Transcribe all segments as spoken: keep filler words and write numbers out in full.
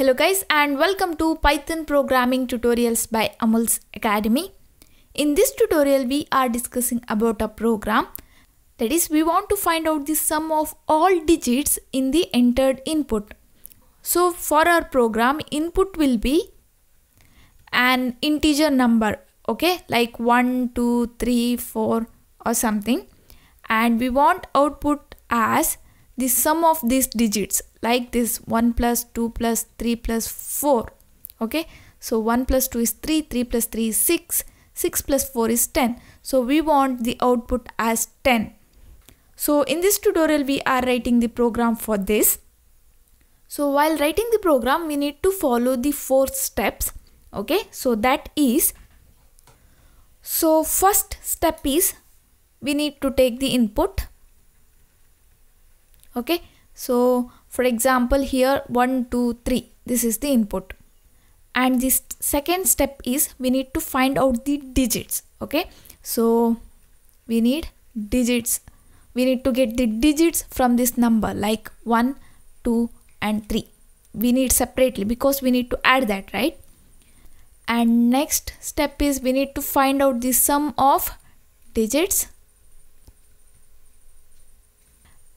Hello guys, and welcome to Python programming tutorials by Amulya's Academy. In this tutorial we are discussing about a program, that is, we want to find out the sum of all digits in the entered input. So for our program, input will be an integer number, okay, like one, two, three, four or something, and we want output as the sum of these digits, like this one plus two plus three plus four, okay. So one plus two is three, three plus three is six, six plus four is ten. So we want the output as ten. So in this tutorial we are writing the program for this. So while writing the program we need to follow the four steps, okay. So that is, so first step is we need to take the input, okay. So for example here one, two, three, this is the input, and this second step is we need to find out the digits, okay. So we need digits, we need to get the digits from this number, like one, two and three. We need separately because we need to add that, right? And next step is we need to find out the sum of digits.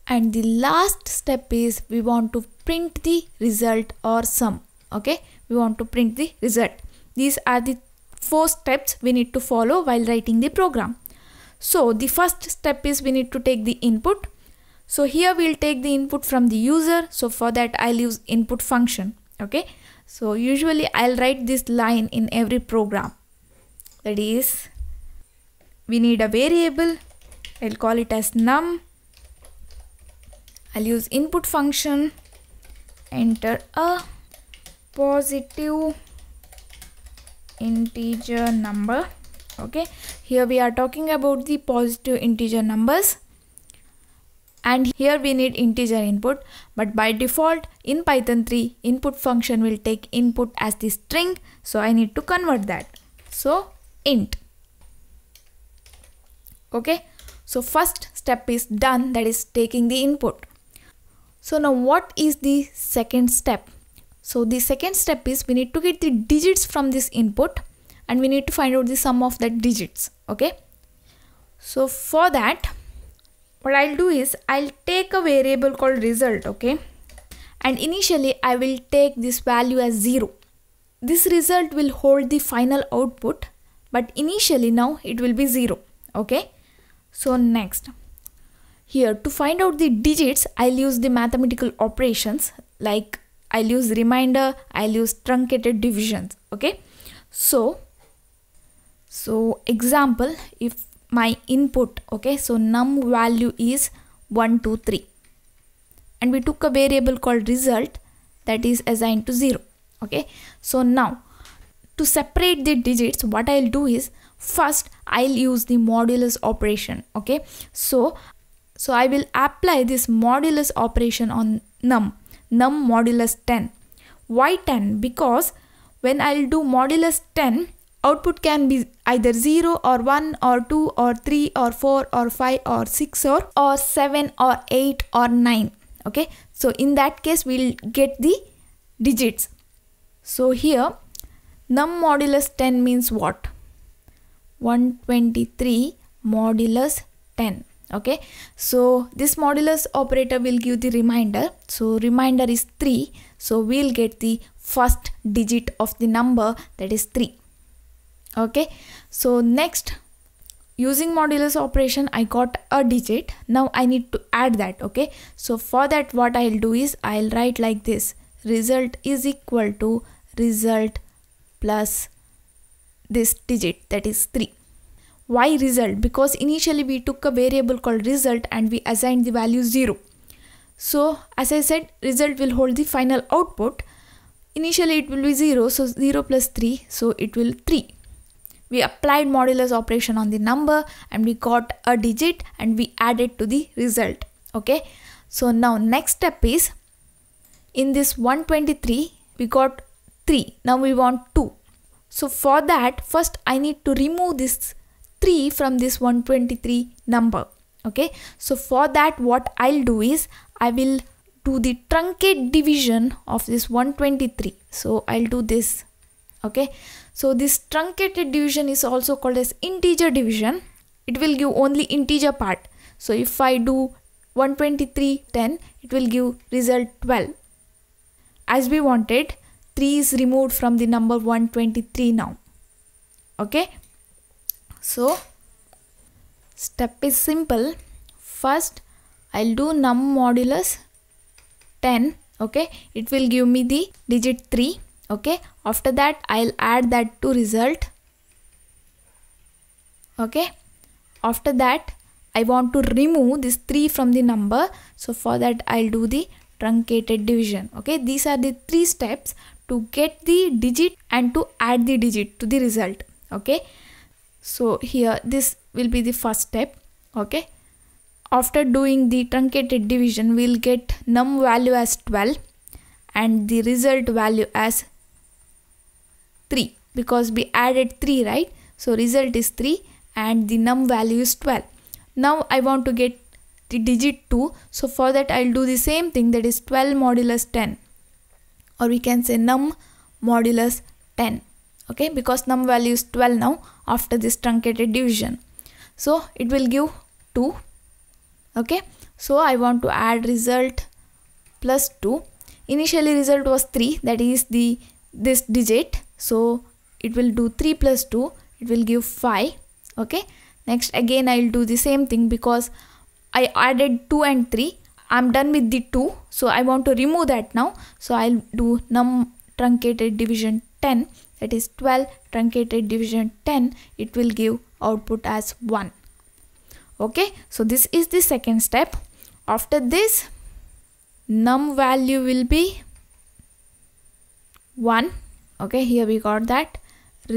And the last step is we want to print the result or sum, okay. We want to print the result. These are the four steps we need to follow while writing the program. So the first step is we need to take the input. So here we'll take the input from the user. So for that I'll use input function, okay. So usually I'll write this line in every program, that is, we need a variable, I'll call it as num. I'll use input function, enter a positive integer number, okay. Here we are talking about the positive integer numbers, and here we need integer input, but by default in Python three input function will take input as the string, so I need to convert that. So int, okay. So first step is done, that is taking the input. So now what is the second step? So the second step is we need to get the digits from this input, and we need to find out the sum of that digits, okay. So for that what I'll do is I'll take a variable called result, okay, and initially I will take this value as zero. This result will hold the final output, but initially now it will be zero, okay. So next, here to find out the digits I'll use the mathematical operations, like I'll use remainder, I'll use truncated divisions, okay. So so example, if my input, okay, so num value is one, two, three, and we took a variable called result that is assigned to zero, okay. So now to separate the digits, what I'll do is first I'll use the modulus operation, okay. So so I will apply this modulus operation on num, num modulus ten. Why ten? Because when I'll do modulus ten, output can be either zero or one or two or three or four or five or six or or seven or eight or nine, okay. So in that case we'll get the digits. So here num modulus ten means what? one twenty-three modulus ten, okay. So this modulus operator will give the remainder. So remainder is three, so we'll get the first digit of the number, that is three, okay. So next, using modulus operation I got a digit. Now I need to add that, okay. So for that what I'll do is I'll write like this, result is equal to result plus this digit, that is three. Why result? Because initially we took a variable called result and we assigned the value zero. So as I said, result will hold the final output. Initially it will be zero, so zero plus three, so it will three. We applied modulus operation on the number and we got a digit and we added to the result, okay. So now next step is, in this one twenty-three we got three, now we want two. So for that first I need to remove this three from this one twenty-three number, okay. So for that what I'll do is I will to the truncate division of this one twenty-three. So I'll do this. Okay, so this truncated division is also called as integer division. It will give only integer part. So if I do one twenty-three, then it will give result twelve. As we wanted, three is removed from the number one twenty-three now. Okay, so step is simple. First, I'll do num modulus ten. Okay, it will give me the digit three. Okay, after that I'll add that to result. Okay, after that I want to remove this three from the number, so for that I'll do the truncated division. Okay, these are the three steps to get the digit and to add the digit to the result. Okay, so here this will be the first step. Okay, after doing the truncated division, we'll get num value as twelve and the result value as three, because we added three, right? So result is three and the num value is twelve. Now I want to get the digit two, so for that I'll do the same thing, that is twelve modulus ten, or we can say num modulus ten. Okay, because num value is twelve now after this truncated division, so it will give two. Okay, so I want to add result plus two. Initially result was three, that is the this digit, so it will do three plus two, it will give five. Okay, next again I'll do the same thing, because I added two and three. I'm done with the two, so I want to remove that now. So I'll do num truncated division ten, that is twelve truncated division ten. It will give output as one. Okay, so this is the second step. After this, num value will be one. Okay, here we got that.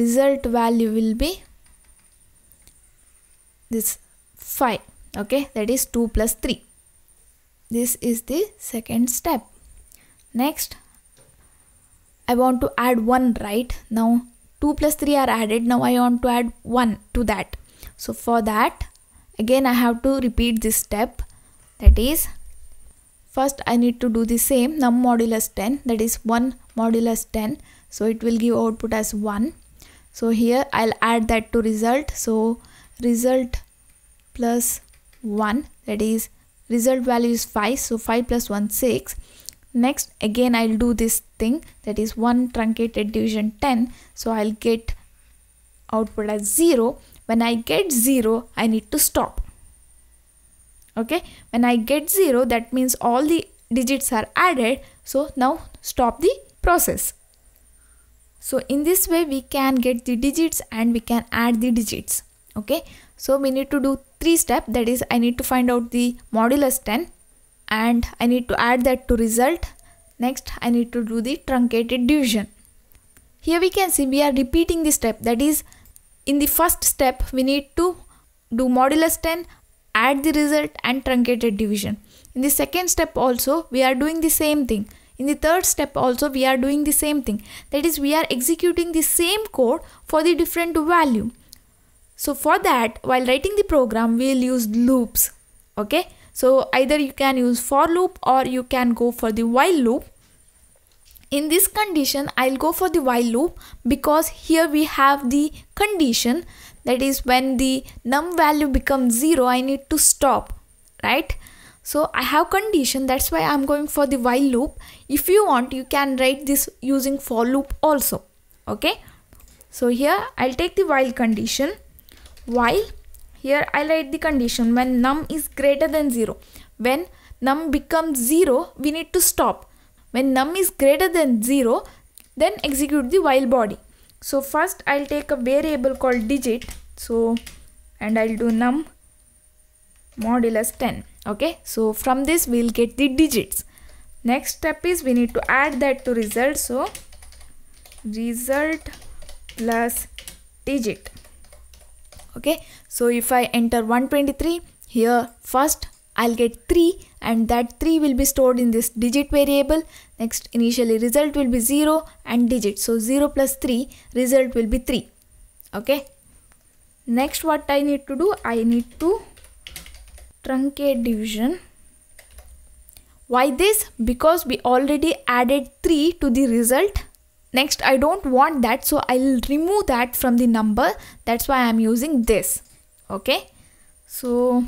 Result value will be this five. Okay, that is two plus three. This is the second step. Next, I want to add one, right? Now two plus three are added. Now I want to add one to that. So for that, again I have to repeat this step. That is, first I need to do the same num modulus ten, that is one modulus ten. So it will give output as one. So here I'll add that to result. So result plus one, that is result value is five, so five plus one, six. Next again I'll do this thing, that is one truncated division ten, so I'll get output as zero. When I get zero, I need to stop. Okay, when I get zero, that means all the digits are added, so now stop the process. So in this way we can get the digits and we can add the digits. Okay, so we need to do three step, that is I need to find out the modulus ten and I need to add that to result. Next I need to do the truncated division. Here we can see we are repeating the step, that is in the first step we need to do modulus ten, add the result and truncated division. In the second step also we are doing the same thing. In the third step also we are doing the same thing, that is we are executing the same code for the different value. So for that, while writing the program, we'll use loops. Okay, so either you can use for loop or you can go for the while loop. In this condition, I'll go for the while loop because here we have the condition, that is when the num value becomes zero, I need to stop, right? So I have condition, that's why I'm going for the while loop. If you want, you can write this using for loop also. Okay, so here I'll take the while condition. While here I write the condition when num is greater than zero. When num becomes zero, we need to stop. When num is greater than zero, then execute the while body. So first I'll take a variable called digit, so and I'll do num modulus ten. Okay, so from this we'll get the digits. Next step is we need to add that to result, so result plus digit. Okay, so if I enter one twenty-three, here first I'll get three and that three will be stored in this digit variable. Next, initially result will be zero and digit, so zero plus three, result will be three. Okay, next what I need to do, I need to truncate division Why this? Because we already added three to the result. Next, I don't want that, so I'll remove that from the number. That's why I'm using this. Okay, so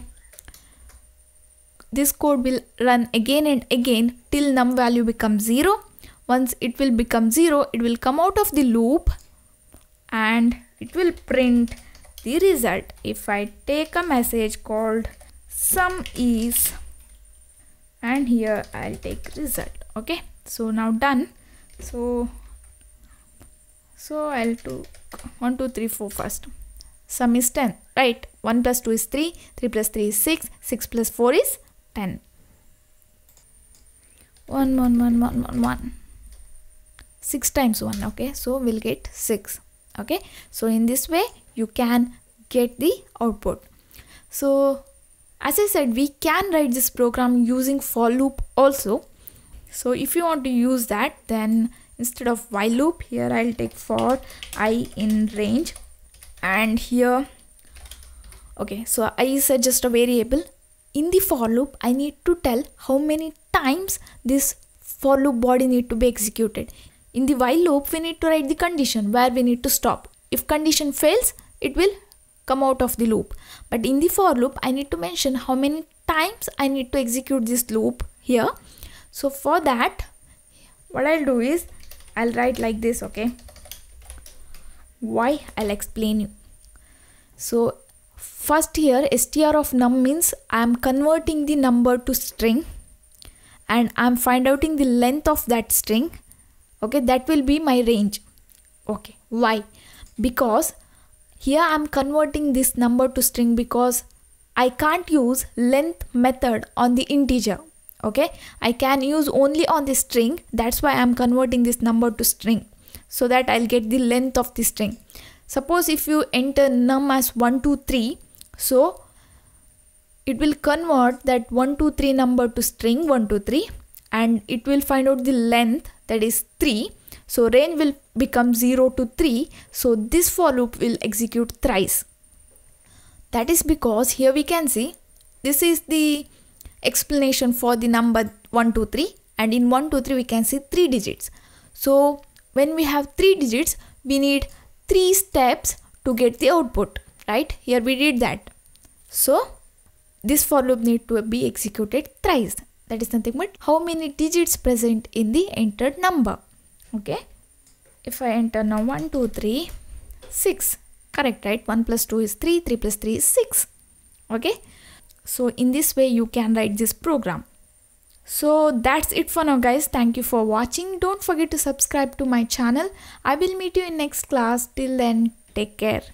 this code will run again and again till num value becomes zero. Once it will become zero, it will come out of the loop and it will print the result. If I take a message called sum is, and here I'll take result. Okay, so now done. So so I'll do one two three four first. Sum is ten, right? one plus two is three, three plus three is six, six plus four is ten. One one one one one one six times one. Okay, so we'll get six. Okay, so in this way you can get the output. So as I said, we can write this program using for loop also. So if you want to use that, then instead of while loop, here I'll take for I in range, and here, okay, so I is just a variable. In the for loop, I need to tell how many times this for loop body need to be executed. In the while loop, we need to write the condition where we need to stop. If condition fails, it will come out of the loop. But in the for loop, I need to mention how many times I need to execute this loop here. So for that, what I'll do is I'll write like this. Okay, why? I'll explain you. So first here, str of num means I'm converting the number to string and I'm find outing the length of that string. Okay, that will be my range. Okay, why? Because here I'm converting this number to string because I can't use length method on the integer. Okay, I can use only on the string. That's why I'm converting this number to string, so that I'll get the length of the string. Suppose if you enter num as one two three, so it will convert that one two three number to string one two three, and it will find out the length, that is three. So range will become zero to three. So this for loop will execute thrice. That is because here we can see this is the explanation for the number one two three, and in one two three we can see three digits. So when we have three digits, we need three steps to get the output, right? Here we did that. So this for loop need to be executed thrice. That is nothing but how many digits present in the entered number. Okay, if I enter now one two three six, correct, right? one plus two is three, three plus three is six. Okay, so in this way you can write this program. So that's it for now, guys. Thank you for watching. Don't forget to subscribe to my channel. I will meet you in next class. Till then, take care.